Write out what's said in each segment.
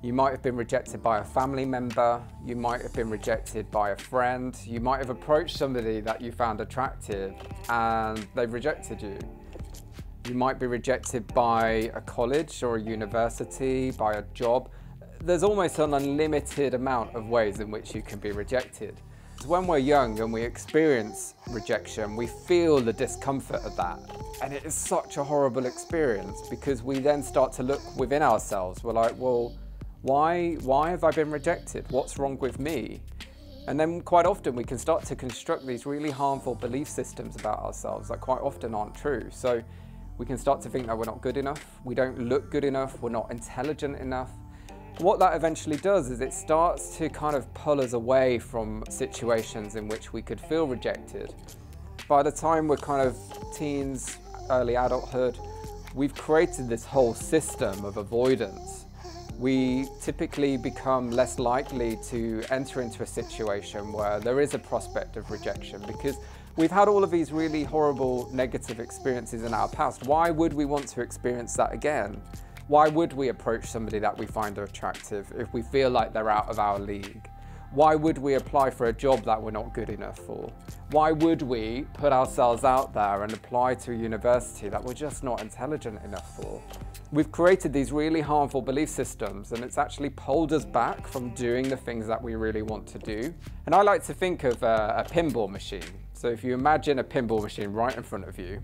You might have been rejected by a family member, you might have been rejected by a friend, you might have approached somebody that you found attractive and they've rejected you. You might be rejected by a college or a university, by a job. There's almost an unlimited amount of ways in which you can be rejected. When we're young and we experience rejection, we feel the discomfort of that. And it is such a horrible experience because we then start to look within ourselves. We're like, well, why have I been rejected? What's wrong with me? And then quite often we can start to construct these really harmful belief systems about ourselves that quite often aren't true. So we can start to think that we're not good enough, we don't look good enough, we're not intelligent enough. What that eventually does is it starts to kind of pull us away from situations in which we could feel rejected. By the time we're kind of teens, early adulthood, we've created this whole system of avoidance. We typically become less likely to enter into a situation where there is a prospect of rejection because we've had all of these really horrible negative experiences in our past. Why would we want to experience that again? Why would we approach somebody that we find attractive if we feel like they're out of our league? Why would we apply for a job that we're not good enough for? Why would we put ourselves out there and apply to a university that we're just not intelligent enough for? We've created these really harmful belief systems and it's actually pulled us back from doing the things that we really want to do. And I like to think of a pinball machine. So if you imagine a pinball machine right in front of you,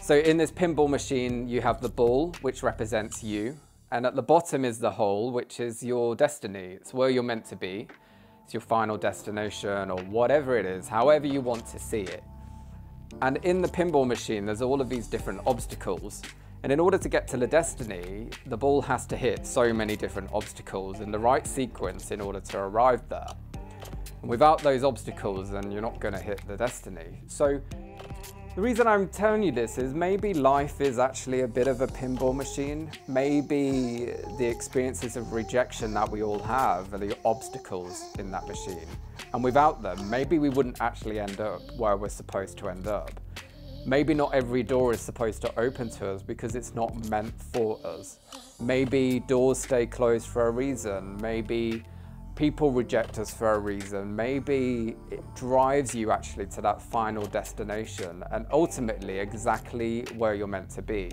so in this pinball machine, you have the ball, which represents you, and at the bottom is the hole, which is your destiny. It's where you're meant to be. It's your final destination or whatever it is, however you want to see it. And in the pinball machine, there's all of these different obstacles. And in order to get to the destiny, the ball has to hit so many different obstacles in the right sequence in order to arrive there. And without those obstacles, then you're not gonna hit the destiny. So, the reason I'm telling you this is maybe life is actually a bit of a pinball machine. Maybe the experiences of rejection that we all have are the obstacles in that machine. And without them, maybe we wouldn't actually end up where we're supposed to end up. Maybe not every door is supposed to open to us because it's not meant for us. Maybe doors stay closed for a reason. Maybe people reject us for a reason. Maybe it drives you actually to that final destination and ultimately exactly where you're meant to be.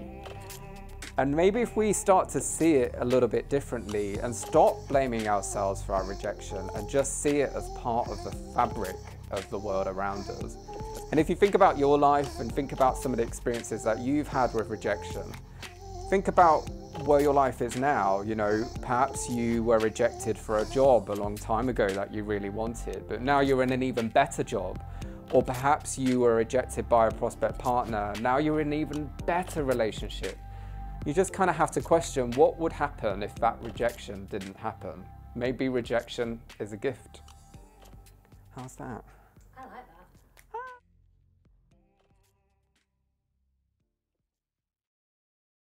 And maybe if we start to see it a little bit differently and stop blaming ourselves for our rejection and just see it as part of the fabric of the world around us. And if you think about your life and think about some of the experiences that you've had with rejection, think about where your life is now. You know, perhaps you were rejected for a job a long time ago that you really wanted, but now you're in an even better job. Or perhaps you were rejected by a prospect partner. Now you're in an even better relationship. You just kind of have to question what would happen if that rejection didn't happen. Maybe rejection is a gift. How's that?